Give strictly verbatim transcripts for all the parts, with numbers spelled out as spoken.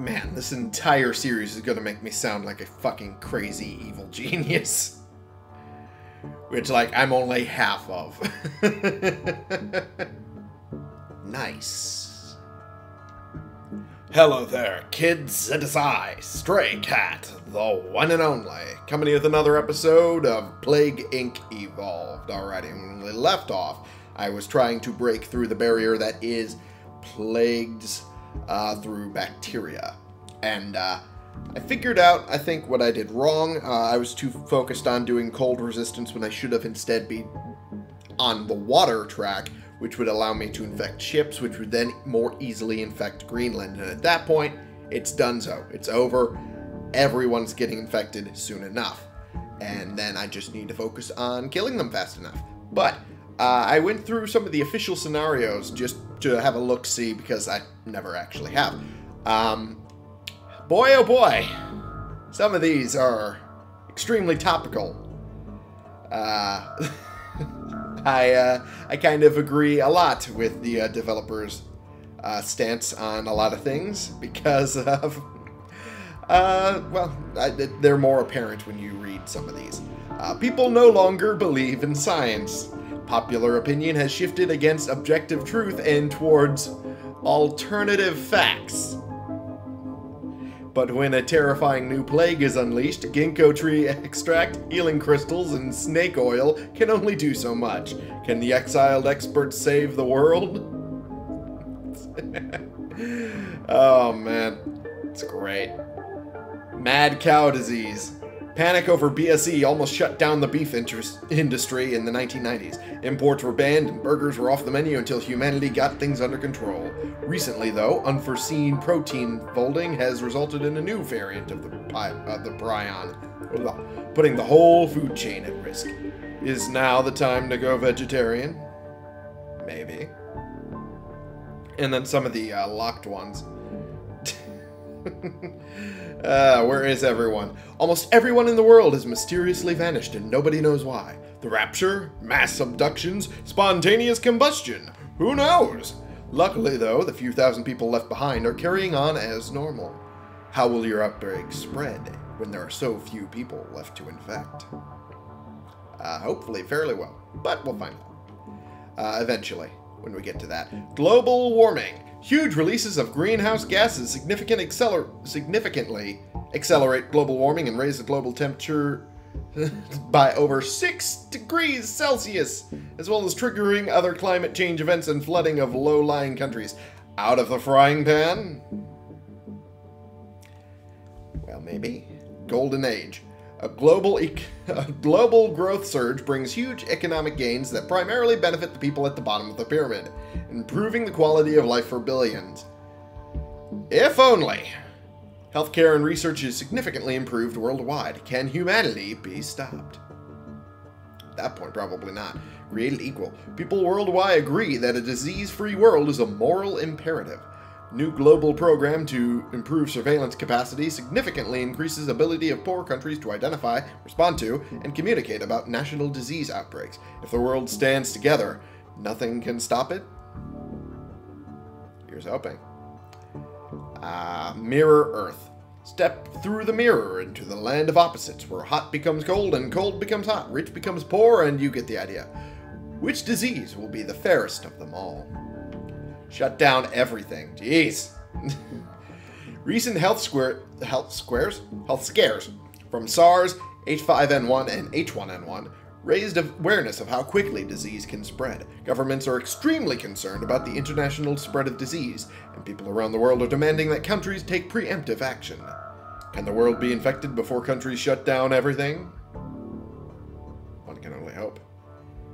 Man, this entire series is gonna make me sound like a fucking crazy evil genius. Which, like, I'm only half of. Nice. Hello there, kids. It is I, Stray Cat, the one and only, coming to you with another episode of Plague, Incorporated. Evolved. Alrighty, when we left off, I was trying to break through the barrier that is plagues uh, through bacteria. And, uh... I figured out, I think, what I did wrong. Uh, I was too focused on doing cold resistance when I should have instead be on the water track, which would allow me to infect ships, which would then more easily infect Greenland. And at that point, it's donezo. It's over. Everyone's getting infected soon enough. And then I just need to focus on killing them fast enough. But uh, I went through some of the official scenarios just to have a look-see, because I never actually have. Um... Boy, oh boy, some of these are extremely topical. Uh, I uh, I kind of agree a lot with the uh, developers' uh, stance on a lot of things because of, uh, well, I, they're more apparent when you read some of these. Uh, people no longer believe in science. Popular opinion has shifted against objective truth and towards alternative facts. But when a terrifying new plague is unleashed, ginkgo tree extract, healing crystals, and snake oil can only do so much. Can the exiled experts save the world? Oh man, it's great. Mad cow disease. Panic over B S E almost shut down the beef industry in the nineteen nineties. Imports were banned and burgers were off the menu until humanity got things under control. Recently, though, unforeseen protein folding has resulted in a new variant of the, uh, the prion, putting the whole food chain at risk. Is now the time to go vegetarian? Maybe. And then some of the uh, locked ones. Uh, where is everyone? Almost everyone in the world has mysteriously vanished and nobody knows why. The rapture, mass abductions, spontaneous combustion. Who knows? Luckily, though, the few thousand people left behind are carrying on as normal. How will your outbreak spread when there are so few people left to infect? Uh, hopefully fairly well, but we'll find out. Uh, eventually, when we get to that. Global warming. Huge releases of greenhouse gases significant acceler significantly accelerate global warming and raise the global temperature by over six degrees Celsius, as well as triggering other climate change events and flooding of low-lying countries. Out of the frying pan? Well, maybe. Golden Age. A global, e a global growth surge brings huge economic gains that primarily benefit the people at the bottom of the pyramid, improving the quality of life for billions. If only. Healthcare and research is significantly improved worldwide. Can humanity be stopped? At that point, probably not. Created equal. People worldwide agree that a disease-free world is a moral imperative. New global program to improve surveillance capacity significantly increases ability of poor countries to identify, respond to, and communicate about national disease outbreaks. If the world stands together, nothing can stop it? Here's hoping. Ah, uh, Mirror Earth. Step through the mirror into the land of opposites, where hot becomes cold and cold becomes hot, rich becomes poor, and you get the idea. Which disease will be the fairest of them all? Shut down everything. Jeez. Recent health square, health squares, health scares from SARS, H five N one, and H one N one raised awareness of how quickly disease can spread. Governments are extremely concerned about the international spread of disease, and people around the world are demanding that countries take preemptive action. Can the world be infected before countries shut down everything? One can only hope.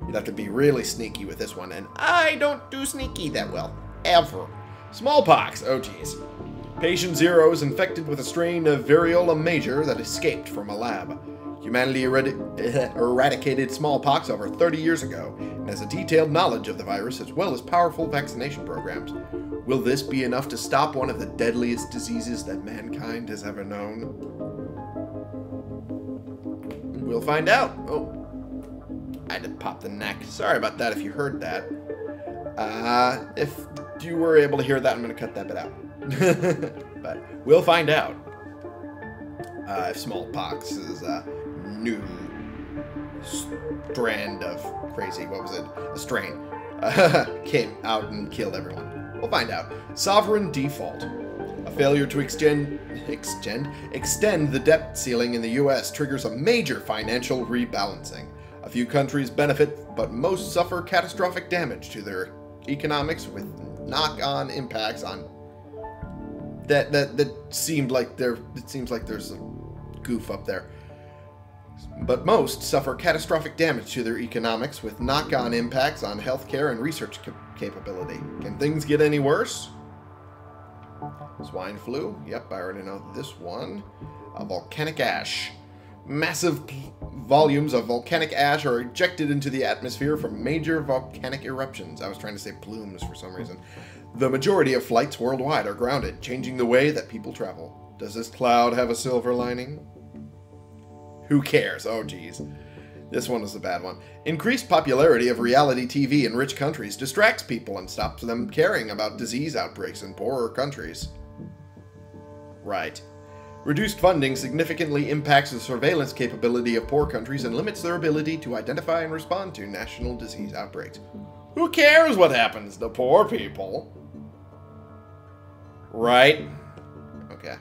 You'd have to be really sneaky with this one, and I don't do sneaky that well. Ever. Smallpox. Oh, geez. Patient Zero is infected with a strain of variola major that escaped from a lab. Humanity eradi eradicated smallpox over thirty years ago and has a detailed knowledge of the virus as well as powerful vaccination programs. Will this be enough to stop one of the deadliest diseases that mankind has ever known? We'll find out. Oh. I had to pop the neck. Sorry about that if you heard that. Uh, if you were able to hear that, I'm going to cut that bit out. but we'll find out uh, if smallpox is a new strand of crazy, what was it, a strain, uh, came out and killed everyone. We'll find out. Sovereign default. A failure to extend, extend, extend the debt ceiling in the U S triggers a major financial rebalancing. A few countries benefit, but most suffer catastrophic damage to their economics with knock-on impacts on that that that seemed like there it seems like there's a goof up there. But most suffer catastrophic damage to their economics with knock-on impacts on healthcare and research capability. Can things get any worse? Swine flu. Yep, I already know this one. A volcanic ash. Massive volumes of volcanic ash are ejected into the atmosphere from major volcanic eruptions. I was trying to say plumes for some reason. The majority of flights worldwide are grounded, changing the way that people travel. Does this cloud have a silver lining? Who cares? Oh, geez. This one is a bad one. Increased popularity of reality T V in rich countries distracts people and stops them caring about disease outbreaks in poorer countries. Right. Reduced funding significantly impacts the surveillance capability of poor countries and limits their ability to identify and respond to national disease outbreaks. Who cares what happens to poor people? Right. Okay.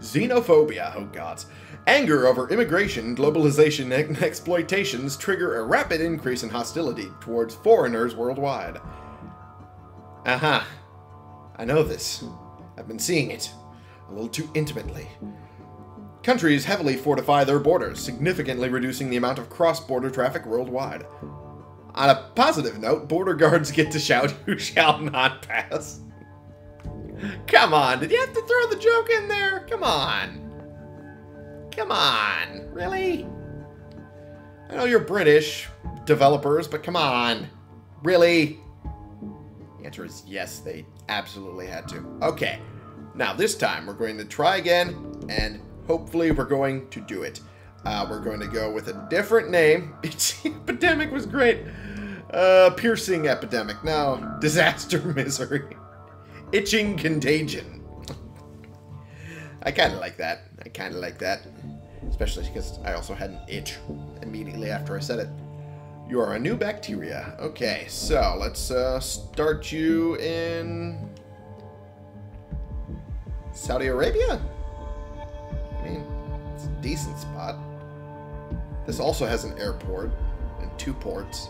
Xenophobia. Oh, gods. Anger over immigration, globalization, and exploitations trigger a rapid increase in hostility towards foreigners worldwide. Aha. Uh-huh. I know this. I've been seeing it a little too intimately. Countries heavily fortify their borders, significantly reducing the amount of cross-border traffic worldwide. On a positive note, border guards get to shout, "Who shall not pass?" Come on, did you have to throw the joke in there? Come on. Come on, really? I know you're British developers, but come on. Really? The answer is yes, they absolutely had to. Okay, now this time we're going to try again, and hopefully we're going to do it. Uh, we're going to go with a different name. Epidemic was great. Uh, piercing epidemic. Now, disaster misery. Itching contagion. I kind of like that. I kind of like that. Especially because I also had an itch immediately after I said it. You are a new bacteria. Okay, so let's uh, start you in Saudi Arabia? I mean, it's a decent spot. This also has an airport and two ports.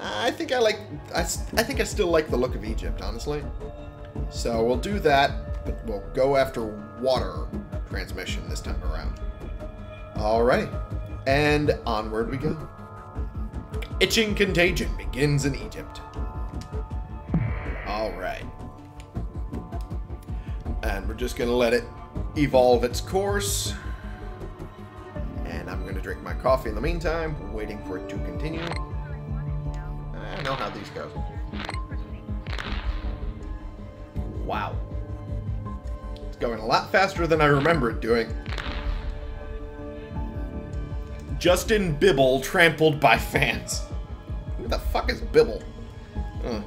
I think I like... I, I think I still like the look of Egypt, honestly. So we'll do that. But we'll go after water transmission this time around. Alrighty. And onward we go. Itching contagion begins in Egypt. Alright. And we're just going to let it evolve its course. And I'm going to drink my coffee in the meantime, waiting for it to continue. I don't know how these go. Wow. Going a lot faster than I remember it doing. Justin Bibble trampled by fans. Who the fuck is Bibble? Uh.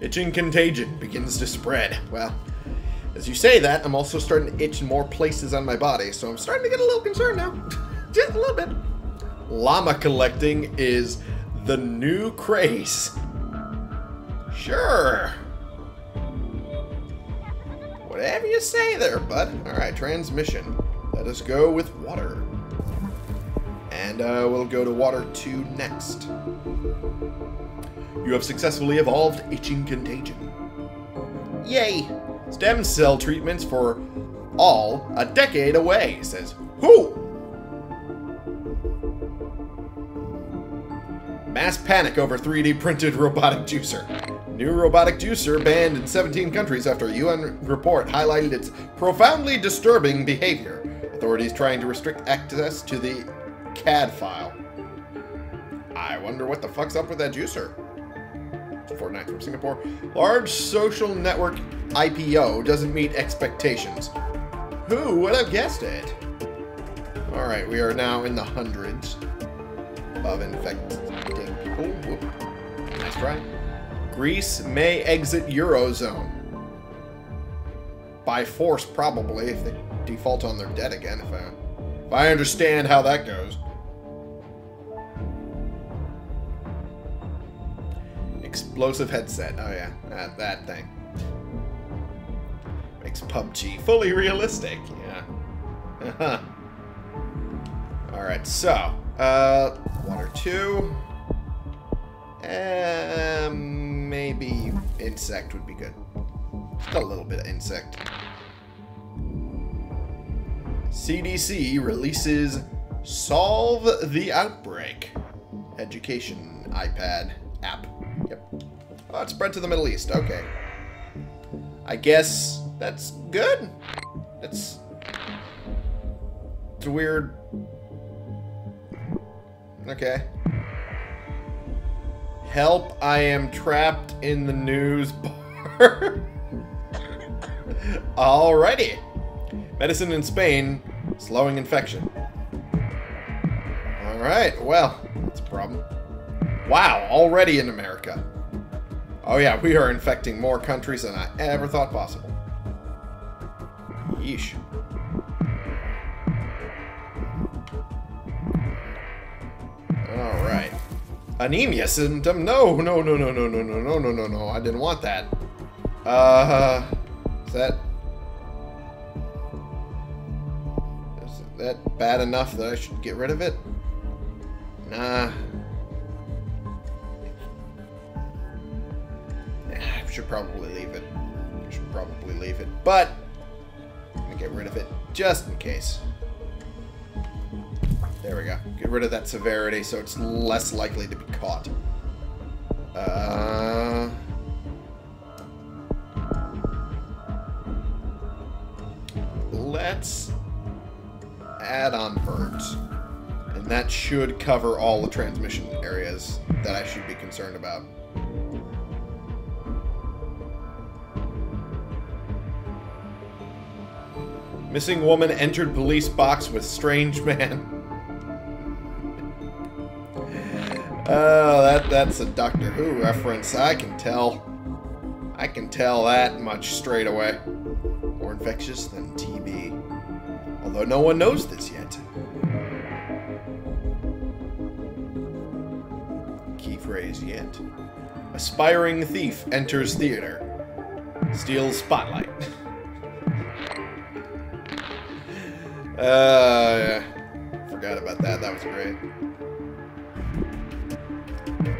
Itching contagion begins to spread. Well, as you say that, I'm also starting to itch in more places on my body, so I'm starting to get a little concerned now. Just a little bit. Llama collecting is the new craze. Sure. Whatever you say there, bud. Alright, transmission. Let us go with water. And uh, we'll go to water two next. You have successfully evolved itching contagion. Yay! Stem cell treatments for all a decade away, says who? Mass panic over three D printed robotic juicer. New robotic juicer banned in seventeen countries after a U N report highlighted its profoundly disturbing behavior. Authorities trying to restrict access to the C A D file. I wonder what the fuck's up with that juicer. Fortnite from Singapore. Large social network I P O doesn't meet expectations. Who would have guessed it? Alright, we are now in the hundreds of infected people. Whoop. Nice try. Greece may exit Eurozone. by force, probably, if they default on their debt again, if I, if I understand how that goes. Explosive headset. Oh, yeah. That, that thing. Makes P U B G fully realistic. Yeah. Alright, so. Uh, one or two. Uh, maybe insect would be good. Just a little bit of insect. C D C releases Solve the Outbreak. Education iPad app. Yep. Oh, it spread to the Middle East. Okay. I guess that's good. That's... It's weird. Okay. Help, I am trapped in the news bar. Alrighty. Medicine in Spain, slowing infection. Alright, well, that's a problem. Wow, already in America. Oh yeah, we are infecting more countries than I ever thought possible. Yeesh. Alright. Anemia symptom? No, no, no, no, no, no, no, no, no, no, no. I didn't want that. Uh, is that... Is that bad enough that I should get rid of it? Nah. I should probably leave it. I should probably leave it, but I'm gonna get rid of it just in case. There we go. Get rid of that severity so it's less likely to be caught. Uh, let's add on birds. And that should cover all the transmission areas that I should be concerned about. Missing woman entered police box with strange man. Oh, that, that's a Doctor Who reference. I can tell. I can tell that much straight away. More infectious than T B. Although no one knows this yet. Key phrase, yet. Aspiring thief enters theater. Steals spotlight. Uh, yeah. Forgot about that. That was great.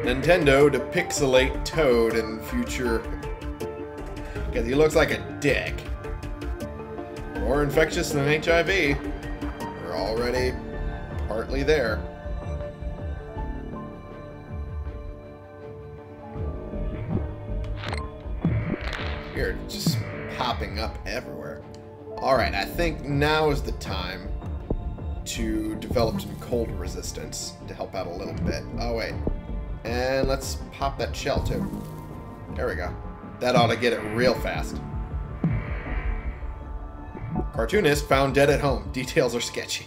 Nintendo to pixelate Toad in future. Because he looks like a dick. More infectious than H I V. We're already partly there. We're just popping up everywhere. Alright, I think now is the time to develop some cold resistance to help out a little bit. Oh, wait. And let's pop that shell, too. There we go. That ought to get it real fast. Cartoonist found dead at home. Details are sketchy.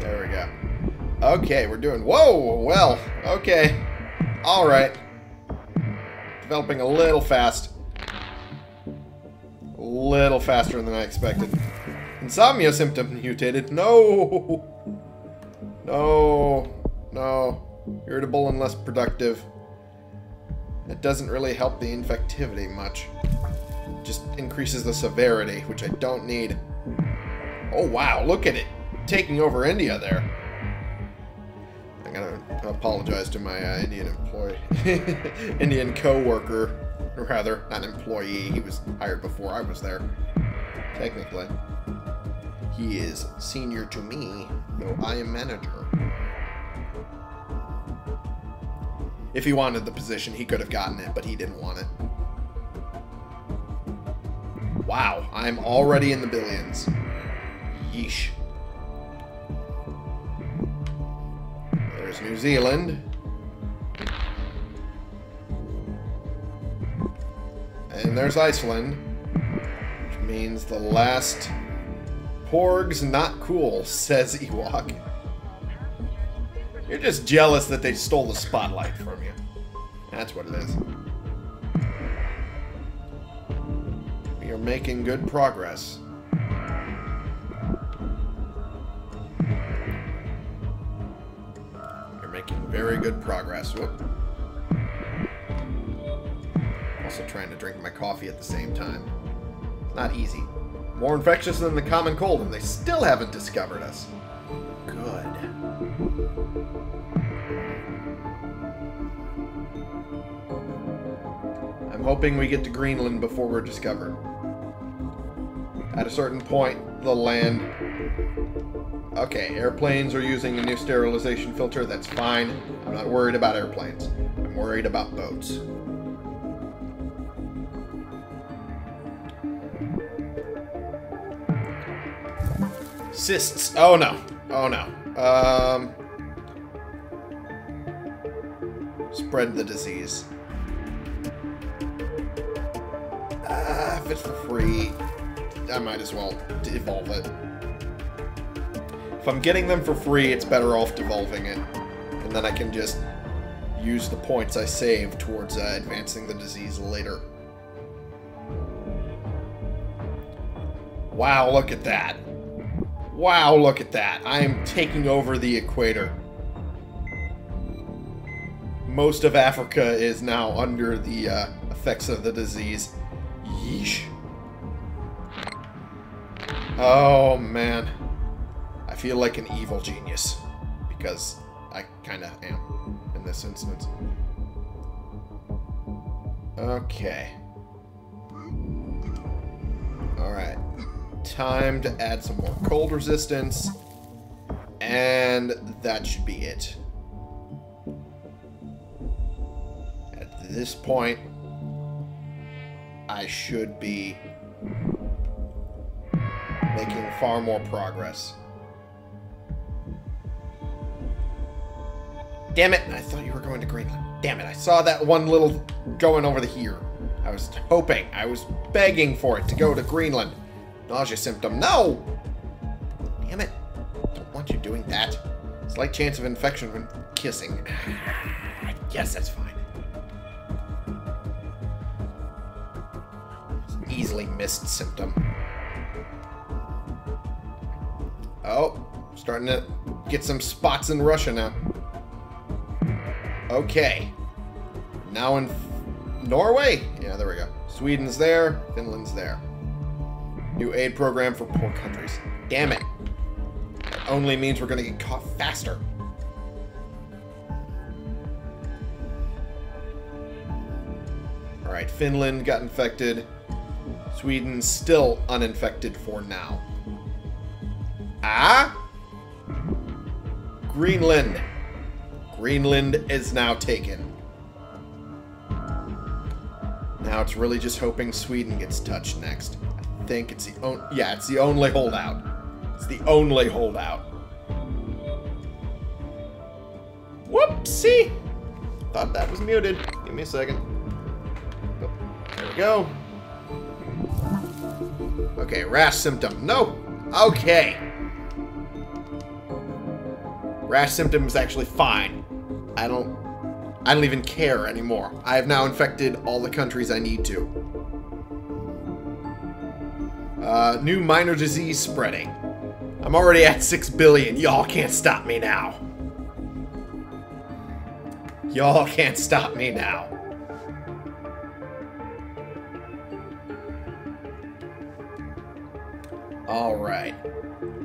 There we go. Okay, we're doing... Whoa! Well, okay. Alright. Developing a little fast. A little faster than I expected. Insomnia symptom mutated. No! No. No. Irritable and less productive. That doesn't really help the infectivity much. It just increases the severity, which I don't need. Oh wow, look at it. Taking over India there. I'm gonna apologize to my uh, Indian employee. Indian co-worker. Or rather, not employee. He was hired before I was there. Technically. He is senior to me, though I am manager. If he wanted the position, he could have gotten it, but he didn't want it. Wow, I'm already in the billions. Yeesh. There's New Zealand. And there's Iceland. Which means the last... Porgs not cool, says Ewok. You're just jealous that they stole the spotlight from you. That's what it is. We are making good progress. We're making very good progress. Whoop. Also trying to drink my coffee at the same time. It's not easy. More infectious than the common cold, and they still haven't discovered us. Good. I'm hoping we get to Greenland before we're discovered. At a certain point, the land... Okay, airplanes are using a new sterilization filter. That's fine. I'm not worried about airplanes. I'm worried about boats. Cysts. Oh no. Oh no. Um, spread the disease. Ah, if it's for free, I might as well devolve it. If I'm getting them for free, it's better off devolving it. And then I can just use the points I save towards uh, advancing the disease later. Wow, look at that. Wow, look at that. I am taking over the equator. Most of Africa is now under the uh, effects of the disease. Yeesh. Oh, man. I feel like an evil genius. Because I kind of am in this instance. Okay. Alright. Time to add some more cold resistance, and that should be it. At this point, I should be making far more progress. Damn it, I thought you were going to Greenland. Damn it, I saw that one little going over to here. I was hoping, I was begging for it to go to Greenland. Nausea symptom. No! Damn it. Don't want you doing that. Slight chance of infection when kissing. Yes, that's fine. Easily missed symptom. Oh, starting to get some spots in Russia now. Okay. Now in Norway? Yeah, there we go. Sweden's there. Finland's there. New aid program for poor countries. Damn it. That only means we're going to get caught faster. Alright, Finland got infected. Sweden's still uninfected for now. Ah? Greenland. Greenland is now taken. Now it's really just hoping Sweden gets touched next. Think it's the only, yeah, it's the only holdout. It's the only holdout. Whoopsie! Thought that was muted. Give me a second. Oh, there we go. Okay, rash symptom. No! Okay! Rash symptom is actually fine. I don't, I don't even care anymore. I have now infected all the countries I need to. Uh, new minor disease spreading. I'm already at six billion. Y'all can't stop me now. Y'all can't stop me now. Alright.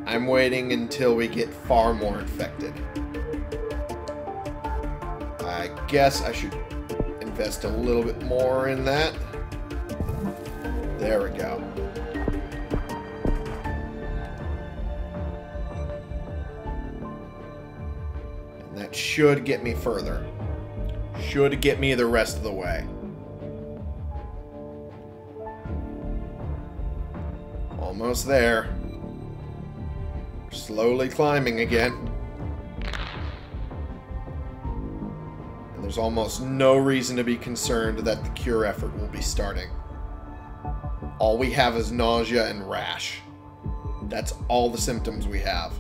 I'm waiting until we get far more infected. I guess I should invest a little bit more in that. There we go. Should get me further. Should get me the rest of the way. Almost there. Slowly climbing again. And there's almost no reason to be concerned that the cure effort will be starting. All we have is nausea and rash. That's all the symptoms we have.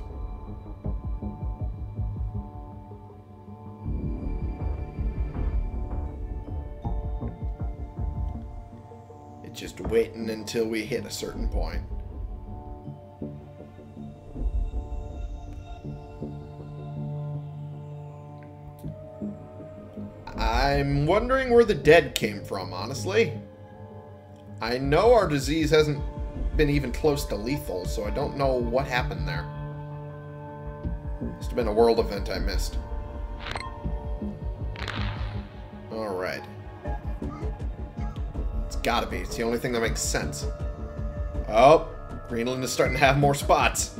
just waiting until we hit a certain point. I'm wondering where the dead came from, honestly. I know our disease hasn't been even close to lethal, so I don't know what happened there. Must have been a world event I missed. Alright. It's gotta be. It's the only thing that makes sense. Oh, Greenland is starting to have more spots.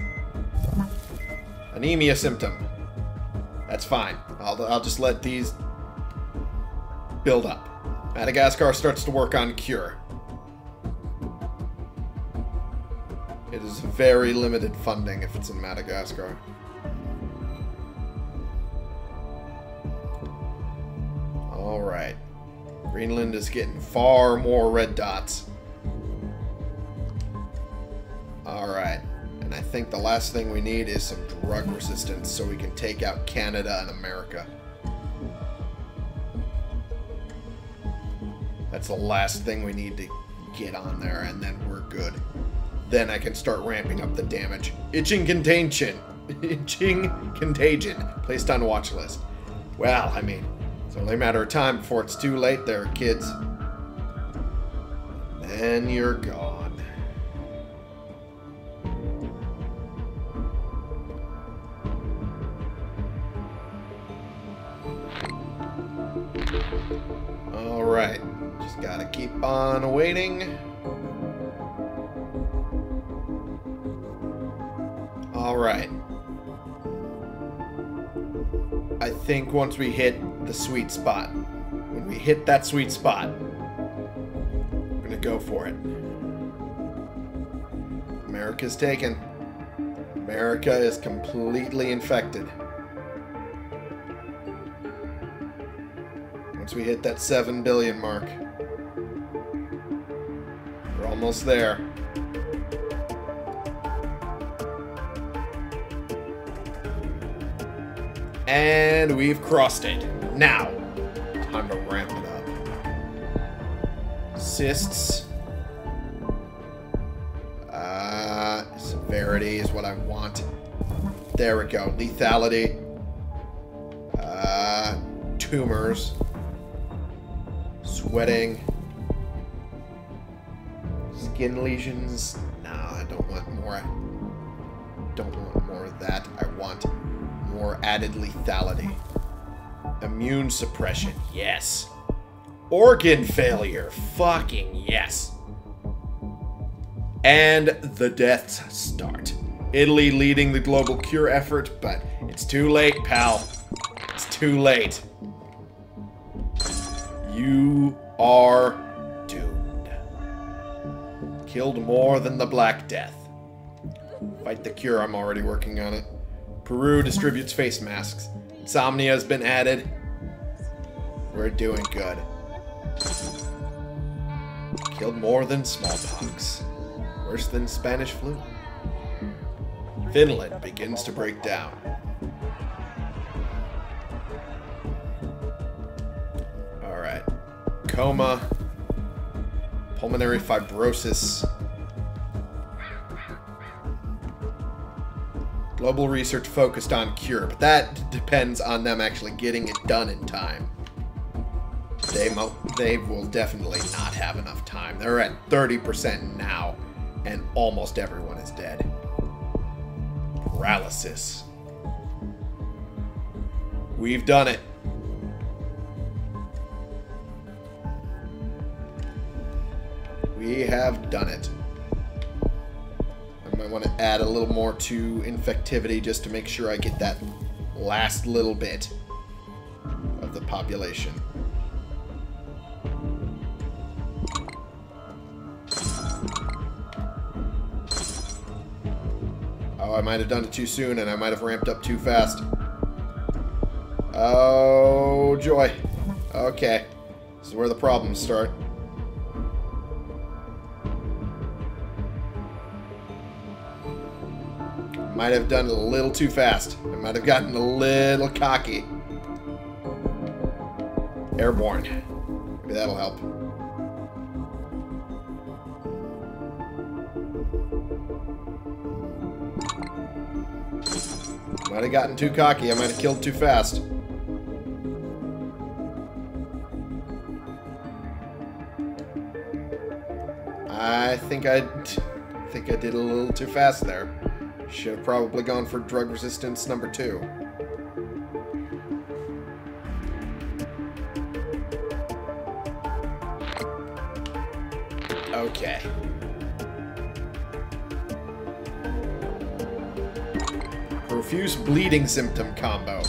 Anemia symptom. That's fine. I'll, I'll just let these build up. Madagascar starts to work on cure. It is very limited funding if it's in Madagascar. Alright. Greenland is getting far more red dots. Alright. And I think the last thing we need is some drug resistance so we can take out Canada and America. That's the last thing we need to get on there, and then we're good. Then I can start ramping up the damage. Itching contagion. Itching contagion. Placed on watch list. Well, I mean, it's only a matter of time before it's too late there, kids. Then you're gone. Alright. Just gotta keep on waiting. All right. I think once we hit the sweet spot, when we hit that sweet spot, we're gonna go for it. America's taken. America is completely infected. Once we hit that seven billion mark, we're almost there. And we've crossed it. Now, time to ramp it up. Cysts. Uh, severity is what I want. There we go. Lethality. Uh, tumors. Sweating. Skin lesions. Nah, I don't want more. I don't want more of that. I want more added lethality. Immune suppression, yes. Organ failure, fucking yes. And the deaths start. Italy leading the global cure effort, but it's too late, pal. It's too late. You are doomed. Killed more than the Black Death. Fight the cure, I'm already working on it. Peru distributes face masks. Insomnia has been added. We're doing good. Killed more than smallpox. Worse than Spanish flu. Finland begins to break down. Alright. Coma. Pulmonary fibrosis. Global research focused on cure, but that depends on them actually getting it done in time. They, mo they will definitely not have enough time. They're at thirty percent now, and almost everyone is dead. Paralysis. We've done it. We have done it. I want to add a little more to infectivity just to make sure I get that last little bit of the population. Oh, I might have done it too soon and I might have ramped up too fast. Oh, joy. Okay. This is where the problems start. Might have done it a little too fast. I might have gotten a little cocky. Airborne. Maybe that'll help. Might have gotten too cocky. I might have killed too fast. I think I, I think I did a little too fast there. Should have probably gone for drug resistance number two. Okay. Profuse bleeding symptom combo.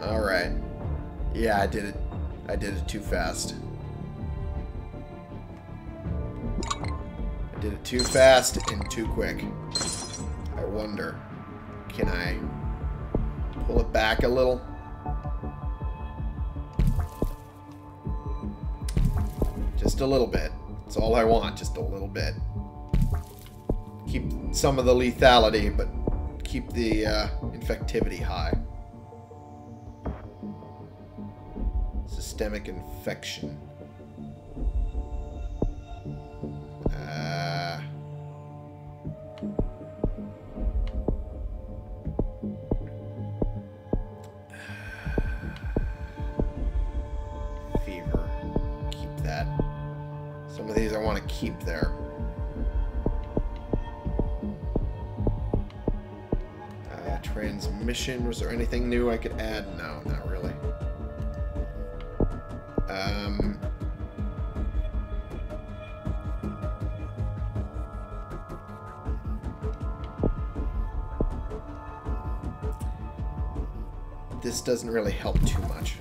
All right. Yeah, I did it. I did it too fast. I did it too fast and too quick. I wonder. Can I pull it back a little? Just a little bit. That's all I want, just a little bit. Keep some of the lethality, but keep the uh, infectivity high. Systemic infection. Uh... Some of these I want to keep there. Uh, transmission, was there anything new I could add? No, not really. Um, this doesn't really help too much.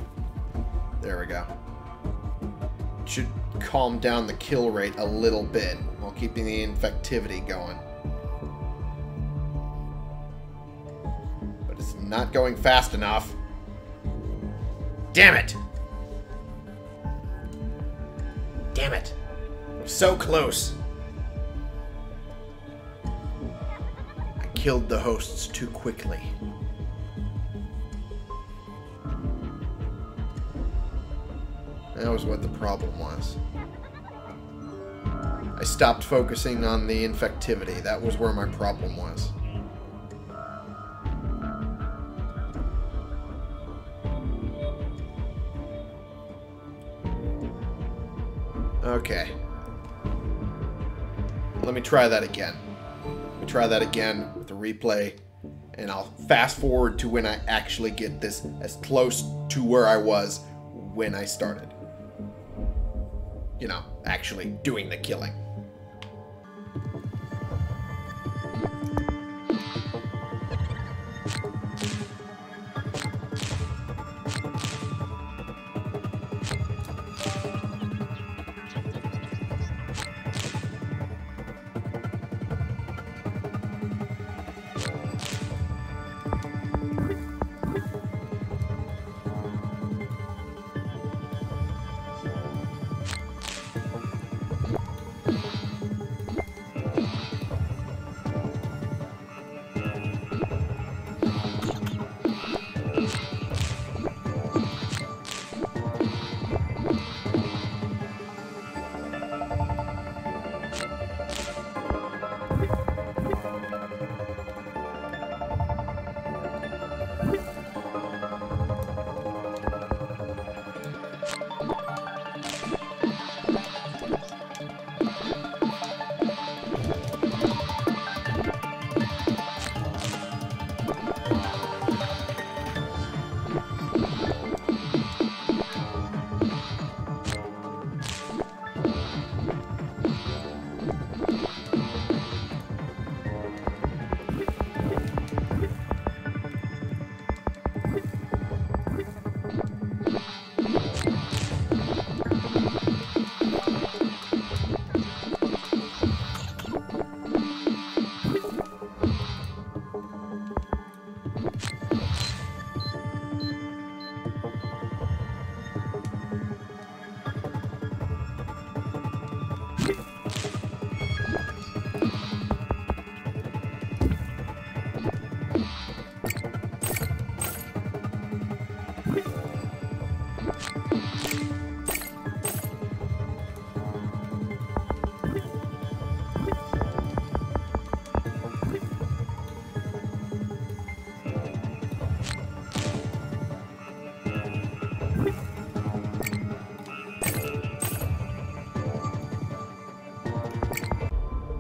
There we go. Should calm down the kill rate a little bit while keeping the infectivity going. But it's not going fast enough. Damn it! Damn it! I'm so close! I killed the hosts too quickly. That was what the problem was. I stopped focusing on the infectivity. That was where my problem was. Okay. Let me try that again. Let me try that again with the replay, and I'll fast forward to when I actually get this as close to where I was when I started. You know, actually doing the killing.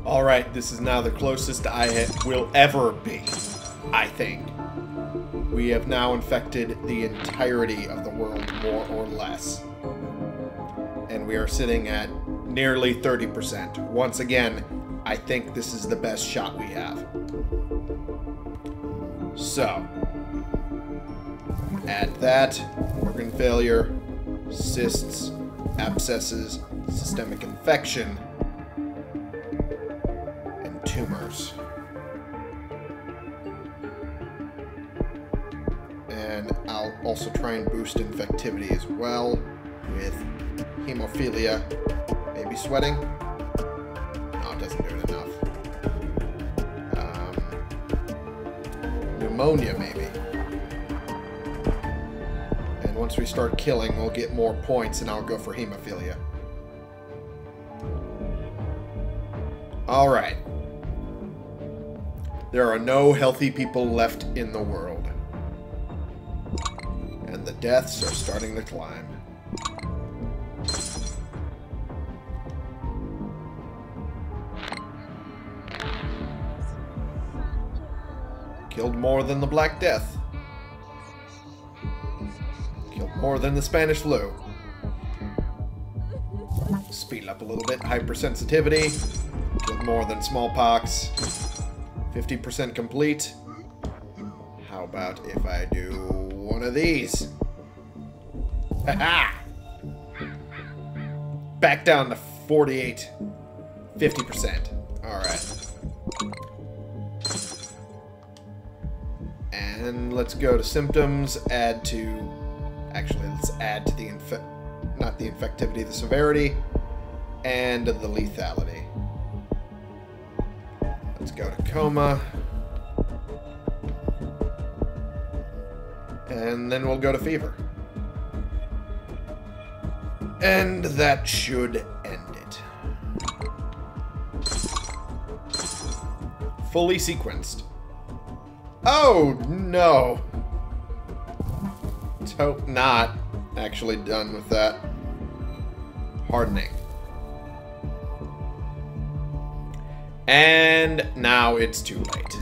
Alright, this is now the closest I will ever be, I think. We have now infected the entirety of the world, more or less. And we are sitting at nearly thirty percent. Once again, I think this is the best shot we have. So, add that, organ failure, cysts, abscesses, systemic infection, and tumors. And I'll also try and boost infectivity as well with hemophilia. Maybe sweating? No, it doesn't do it enough. Um, pneumonia, maybe. And once we start killing, we'll get more points, and I'll go for hemophilia. Alright. There are no healthy people left in the world. And the deaths are starting to climb. Killed more than the Black Death. Killed more than the Spanish flu. Speed up a little bit. Hypersensitivity. Killed more than smallpox. fifty percent complete. How about if I do one of these? Haha! Back down to forty-eight. fifty percent. Alright. And let's go to symptoms, add to, actually let's add to the, inf not the infectivity, the severity, and the lethality. Let's go to coma. And then we'll go to fever. And that should end it. Fully sequenced. Oh, no. Toad not actually done with that. Hardening. And now it's too late.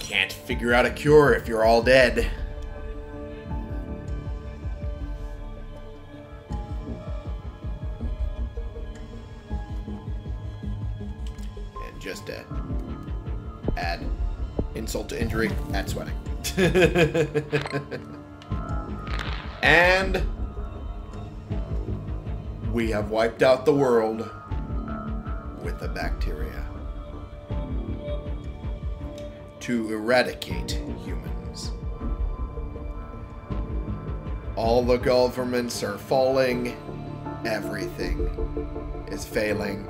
Can't figure out a cure if you're all dead. Just to add insult to injury, add sweating. And we have wiped out the world with the bacteria to eradicate humans. All the governments are falling. Everything is failing.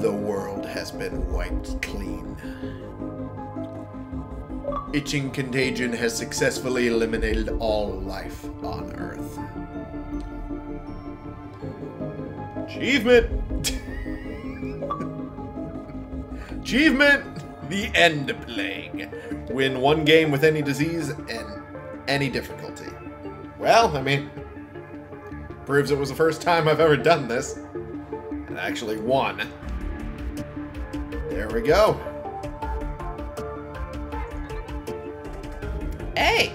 The world has been wiped clean. Itching contagion has successfully eliminated all life on Earth. Achievement! Achievement! The end of Plague. Win one game with any disease and any difficulty. Well, I mean, proves it was the first time I've ever done this. And I actually won. There we go. Hey!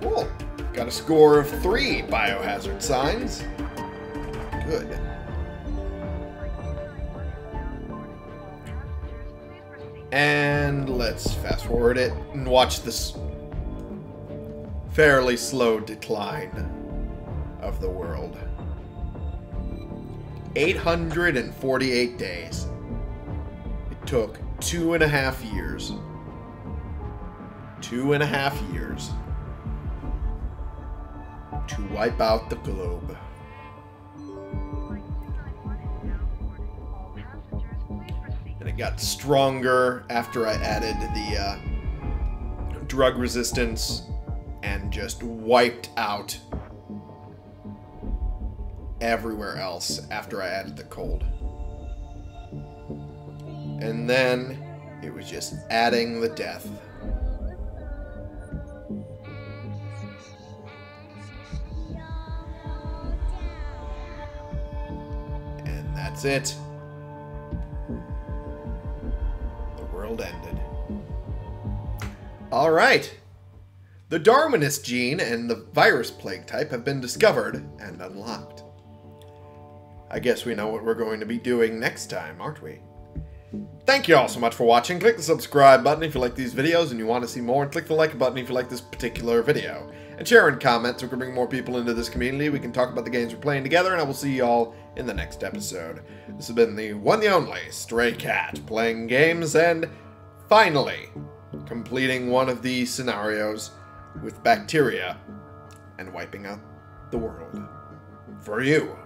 Cool. Got a score of three biohazard signs. Good. And let's fast forward it and watch this fairly slow decline of the world. eight hundred forty-eight days. Took two and a half years. Two and a half years to wipe out the globe. And it got stronger after I added the uh, drug resistance and just wiped out everywhere else after I added the cold. And then it was just adding the death. That's it. The world ended. All right. The Darwinist gene and the virus plague type have been discovered and unlocked. I guess we know what we're going to be doing next time, aren't we? Thank you all so much for watching. Click the subscribe button if you like these videos and you want to see more, and click the like button if you like this particular video. And share and comment so we can bring more people into this community. We can talk about the games we're playing together, and I will see you all in the next episode. This has been the one, the only Stray Cat, playing games and finally completing one of these scenarios with bacteria and wiping out the world. For you.